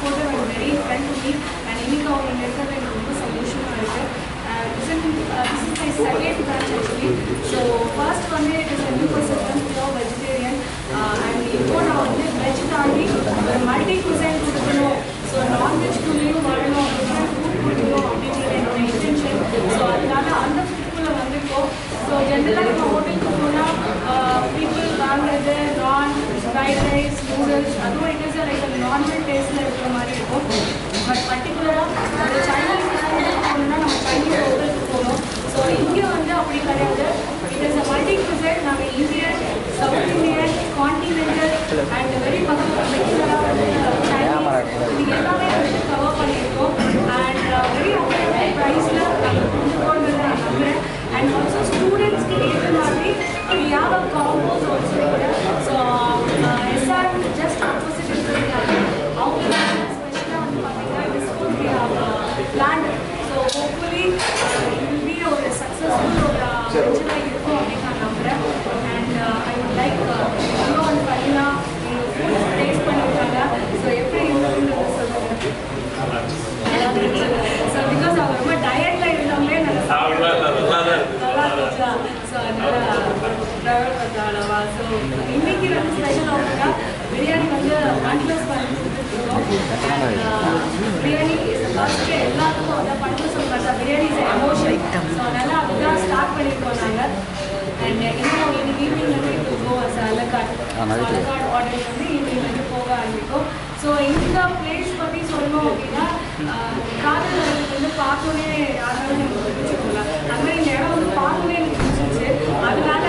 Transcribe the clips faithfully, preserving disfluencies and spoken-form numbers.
supportive and very kind to me, and any problem is there and no solution for it. And this is my second branch actually. So first one day it is a new person pure vegetarian, uh, and we go now with vegetarian, multi cuisine food, you know. So non veg cuisine, one no different food, you know, vegetarian and intention. So adana andha food la vandirko. So generally in hotel ku pona people want their non fried rice, noodles, although it is like a normal taste la irukra mari irukum, but particularly the Chinese food pona nam Chinese hotel ku pona. So inge vanda apdi kadaiya, it is a multi cuisine, nam Indian, South Indian, continental and very particular Chinese எல்லாமே வந்து cover பண்ணிருக்கோம் and very affordable price ல வந்து கொண்டு வந்தாங்க and also students க்கு ஏத்த மாதிரி we have a combos also here. So S R just opposite இருக்கு அவங்க ஸ்பெஷலா வந்து பாத்தீங்கன்னா this food we have planned. So hopefully it will be a successful venture இருக்கும் அப்படிங்க நம்புறேன் and uh, I would like you and Palina you food taste பண்ணிருக்காங்க. So every so because our mama diet la irundhaangle na avla nalla nalla so adala travel padalava so inniki rendu special avanga biryani vandu one plus panni kuduthirukkom. Biryani is a basket ellathukum adha pannu solradha biryani is an emotion so adala avanga start pannirukom naanga and inna inniki evening la to go as a la carte order panni evening la poga arambikom. So inda place பத்தி சொல்லணும் அப்படின்னா காதல் வந்து பார்க்கவே யாராவது வச்சுக்கோங்களா அது மாதிரி இந்த இடம் வந்து பார்க்கவே பிடிச்சிருச்சு அதனால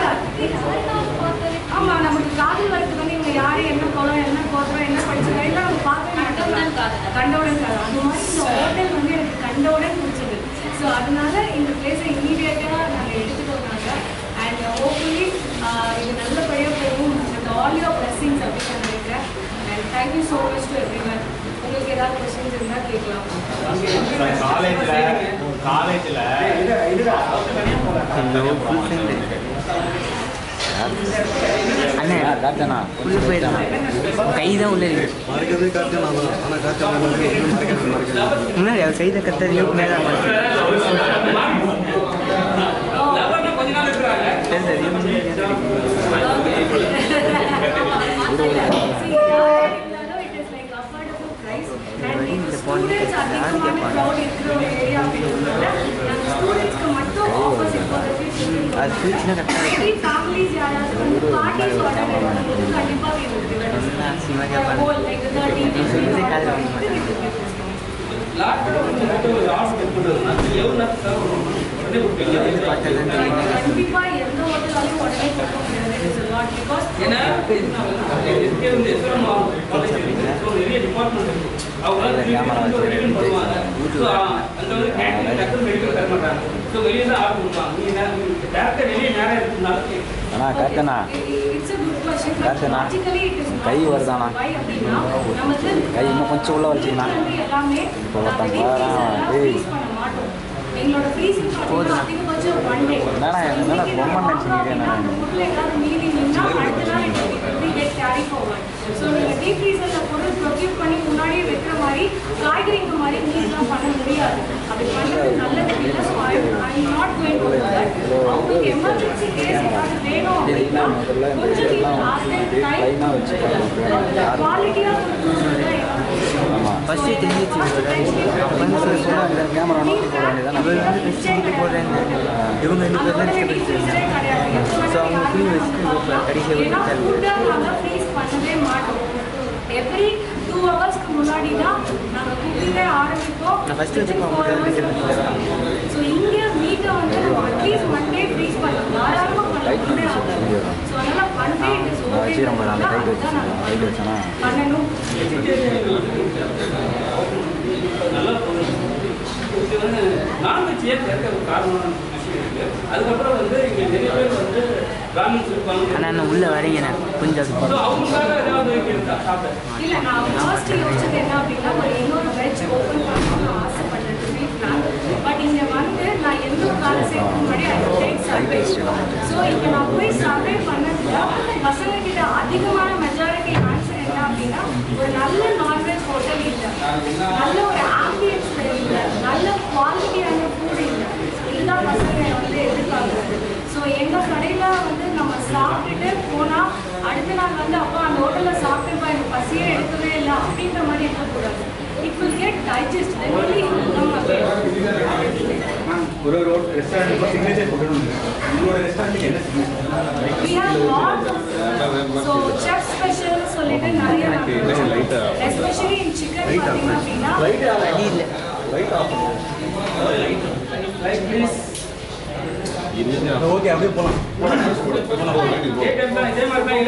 ஆமா நமக்கு காதல் வரத்துக்கு வந்து இவங்க யாரு என்ன குளம் என்ன கோத்திரம் என்ன படிச்சிருக்கா எல்லாம் நம்ம பார்க்கவே கண்டவுடன் காதல் கண்டவுடன் காதல் அந்த மாதிரி இந்த ஹோட்டல் வந்து எனக்கு கண்டவுடன் பிடிச்சது. ஸோ அதனால இந்த பிளேஸை இமீடியட்டா நாங்கள் எடுத்துட்டு வந்தாங்க அண்ட் ஹோப்ஃபுல்லி இது நல்லபடியாக போகும் அந்த ஆல் யுவர் பிளெஸிங்ஸ் அப்படின்னு நான் நினைக்கிறேன் and thank you so much to everyone. உங்களுக்கு ஏதாவது क्वेश्चंस இருந்தா கேட்கலாம். நான் காலேஜ்ல காலேஜ்ல இது இது அண்ணே காத்தனா புள்ள பேடா கையில உள்ள இருக்கு மார்க்கவே காத்தனா انا காத்தனா மார்க்கவே மார்க்கவே انا यार கையில கத்தறியோ மேல லவன கொஞ்ச நாள் இருக்கறாங்க தெரியும் students are becoming proud in the area of and students come at the opposite for the future as such na family families yara party order kandipa irukku sima kya whole like thirty kala last last kudurna evna orne kudilla kandipa endha hotel order kodukiradu lot because ena iske undu esram so area department அவங்கள கேமரால record பண்ணுவாங்க. So அந்த ஒரு candle டக்கர் medical correct பண்றாங்க. So வெளிய தான் add பண்ணுவாங்க. நீ என்ன டைரக்டா வெளிய நேரா இருக்குனாலும் انا காத்தனா இட்ஸ் a good question. காத்தனா கை வரதானா கை இன்னும் கொஞ்சம் உள்ள வச்சீனா எல்லாமே ஏய் எங்களோட ஃப்ரீசிங் பார்ட்டி அதிகபட்சம் one day நானா என்னடா பொம்மன் நினைச்சீங்க நான் ஊர்ல எல்லாரும் மீட்டிங் நின்னா அடுத்த நாள் interview get carry forward. So நீங்க டீப் ஃப்ரீசர்ல போட்டு ப்ரொக்யூர் பண்ணி முன்னாடி வைக்கிற மாதிரி காய்கறிங்க மாதிரி நீங்க பண்ண முடியாது. அது பண்றது நல்லது இல்ல. So I am not going to do that. அவங்க எமர்ஜென்சி கேஸ் ஏதாவது வேணும் அப்படினா முதல்ல எல்லாம் லைனா வச்சு பண்ணுங்க. குவாலிட்டியா ஆமா ஃபர்ஸ்ட் தெரிஞ்சிச்சு அப்பன்னு சொன்னா அந்த கேமரா நோட் போறானே நம்ம வந்து டிஸ்ட்ரிபியூட் போறேன்னு இவங்க இந்த பிரசன்ட் பண்ணிட்டாங்க. சோ அவங்க ஃப்ரீ வெஸ்ட் ஓபன் கடைசி வந்து தரல நம்ம ஃபேஸ் பண்ணவே மாட்டோம். எவ்ரி two hours க்கு முன்னாடி தான் நாம குக்கிங்க ஆரம்பிப்போம். நான் ஃபர்ஸ்ட் வந்து போறேன். சோ இங்க மீட் வந்து நம்ம அட்லீஸ்ட் Monday ஃப்ரீஸ் பண்ணலாம். ஆரம்ப பண்ணலாம். சோ அதனால Monday இஸ் ஓகே. நம்ம அந்த டைம் வெச்சனா டைம் வெச்சனா பண்ணனும். நல்லா பண்ணுங்க. இது வந்து நான்வெஜ் ஏற்கனவே ஒரு காரணம் இருக்கு. அதுக்கு அப்புறம் வந்து இங்க நிறைய பேர் வந்து கார்மெண்ட்ஸ் இருப்பாங்க. انا انا உள்ள வரேன் கொஞ்சம் சோ அவங்களுக்காக ஏதாவது கேட்டா சாப்பிடு. இல்ல நான் ஃபர்ஸ்ட் யோசிச்சது என்ன அப்படினா ஒரு இன்னொரு வெஜ் ஓபன் பண்ணனும்னு ஆசை பண்ணிட்டு இருந்தேன். பட் இங்க வந்து நான் எந்த காரண சேக்கு முன்னாடி ஐ டேக் சர்வே. சோ இங்க நான் போய் சர்வே பண்ணதுல பசங்க கிட்ட அதிகமான மெஜாரிட்டி ஆன்சர் என்ன அப்படினா ஒரு நல்ல நான்வெஜ் ஹோட்டல் இல்ல. adjust. Then only come up. We have lots of so chef special, so little nariya. Especially in chicken, like this. Okay, I'll go. Okay.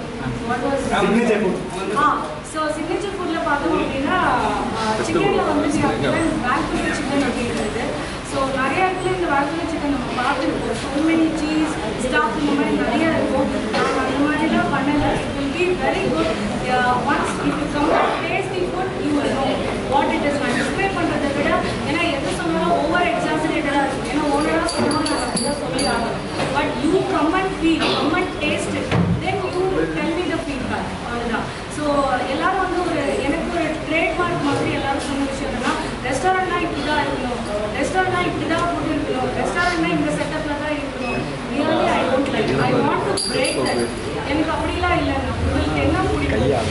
ah, so signature food la uh, chicken la vandu chicken. So nariya the chicken so many cheese stuff nariya it will be very good. Uh, once if you come and taste the food, you will know what it is like. But you come and feel, come and taste it, then you tell me the feedback. So, everyone has a trademark. Restaurant night, restaurant night, restaurant night, the setup. Really, I don't like it. I want to break that.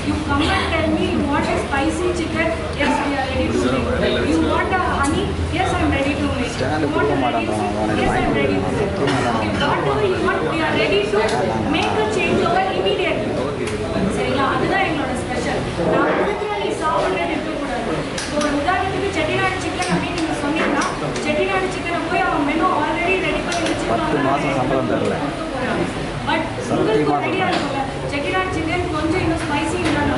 You come and tell me you want a spicy chicken. Yes, we are ready to make. You want a honey? Yes, I am ready to make. You want a ready soup? Yes, I am ready to make. Whatever you want, we are ready to make a change over immediately. Seriously, that is not special. Now, literally, seven hundred people. So, if you Chettinad chicken, I mean, you said na Chettinad chicken, boy, our menu already ready for you. But you go ready, I told you. Chettinad chicken, konjo, you spicy, you know,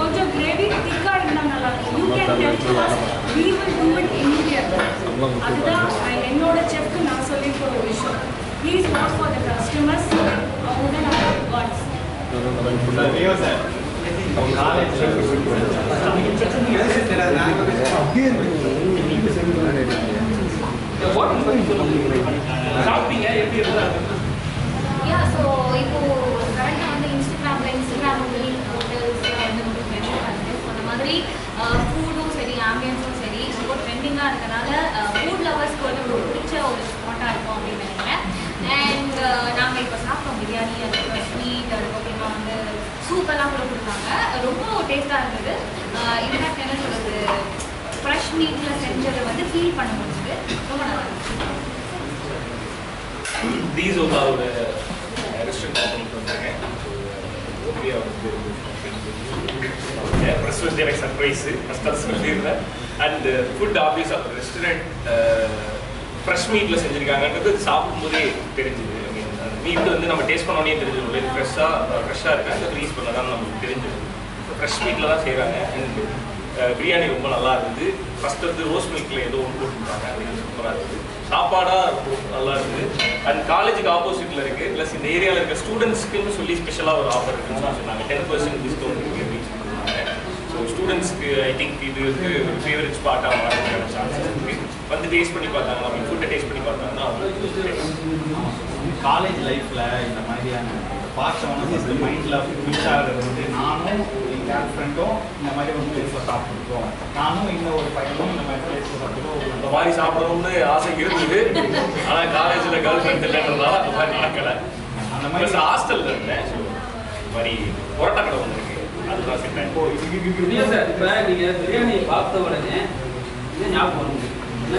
konjo gravy, tikka, you know, you can tell to us. We will do it immediately. That I enrolled a chef to now solve for the issue. Please work for the customers more than our gods. Yeah, so if you currently on the Instagram, Instagram only hotels and the food was very ambient, was very trending. Food lovers go to picture of this spot. And we have a biryani, a sweet, a soup, and a lot of taste. In fact, fresh meat and feel it. These are our restaurant offerings. So, they are surprise. And the food obviously of the restaurant. Uh, Fresh meat plus injury gang and the sap muddy meat and then a taste on the fresh pressure and the grease for fresh meat lava and biryani umala first of the roast milk lay the sapada and college opposite plus in the area like students can special offer ten percent discount. So students I think people favorite spot chances. When they taste panni paatanga na food taste panni paatanga college life la indha maariyana past on the mind la mix aagradhu naanu in that friend um indha maari one place la saapidrom naanu inna oru payam indha maari place la saapidrom indha maari saapidromnu aasai irundhudu ana college la girlfriend illana maari nakala andha maari hostel la irundha maari porata kada vandirukku adha setna po idu sir ipa neenga biryani paatha varane inna nyaapam varudhu. I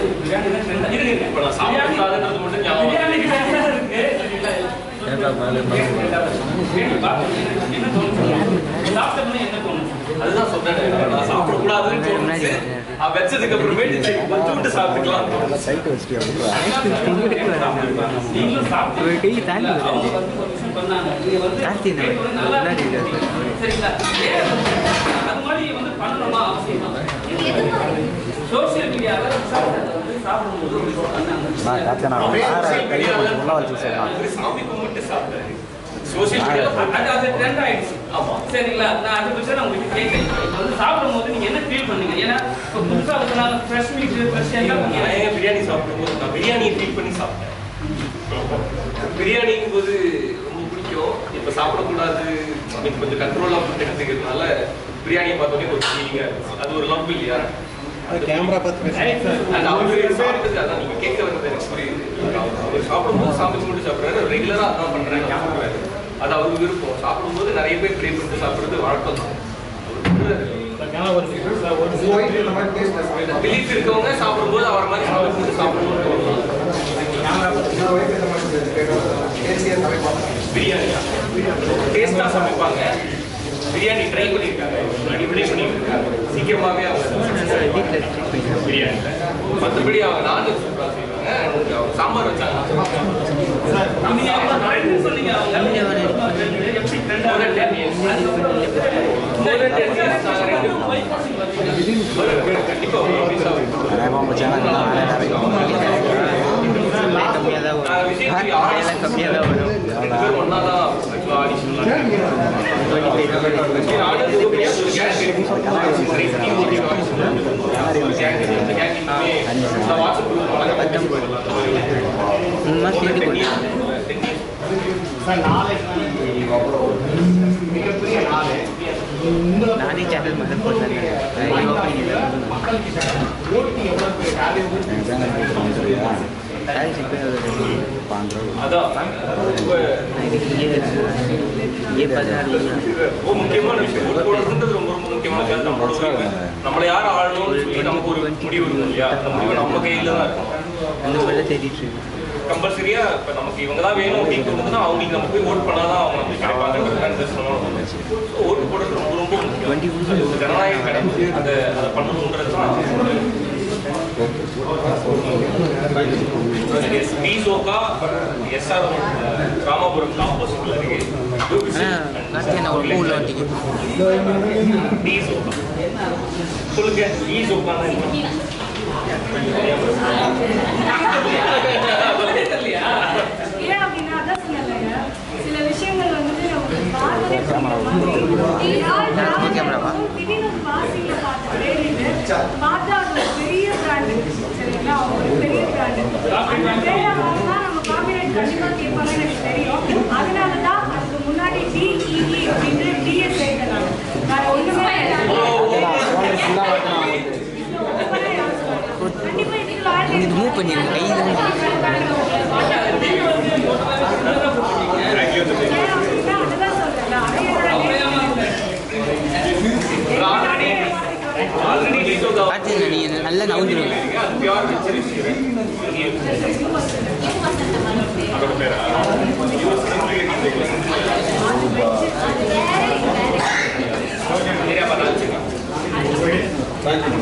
don't know. Social media la social media I But now, what is the what is the point in our business? Believe it or not, our people are much more than our people. Now, what is the point in our business? Biryani. Taste is something bad. Biryani try to eat. Biryani try to eat. See how much we are. Biryani. But the biryani, I don't know. Sambar is good. We are not ready to eat. I Nani channel मतलब कौन सा है? मक्कल की तरह vote की हमने पे डाले हुए हैं। डाले सिक्के वाले पांच रोल। अदा ये ये बाजार वो मुख्यमंत्री वोट कौन सा तो हमारे मुख्यमंत्री का नंबर होगा। हमारे यार आर लोग हम को मुड़ी होगी या मुड़ी होना हम लोग के इलावा हम लोग बच्चे तेरी कंपलसरी है पर नमक ये वंगला भी है ना ठीक तो उनका ना आउटिंग नमक भी वोट पढ़ना था उन्होंने क्या पालन करना है दस नंबर तो वोट वोट लोगों लोगों को ट्वेंटी परसेंट करना है करेंगे अद पंद्रह उन्नत साल इस बीसों का ऐसा कामापुर काम पसंद लगे जो भी ना क्या ना उल्लू लगे बीसों का कुल क्या बीसों का Thank you.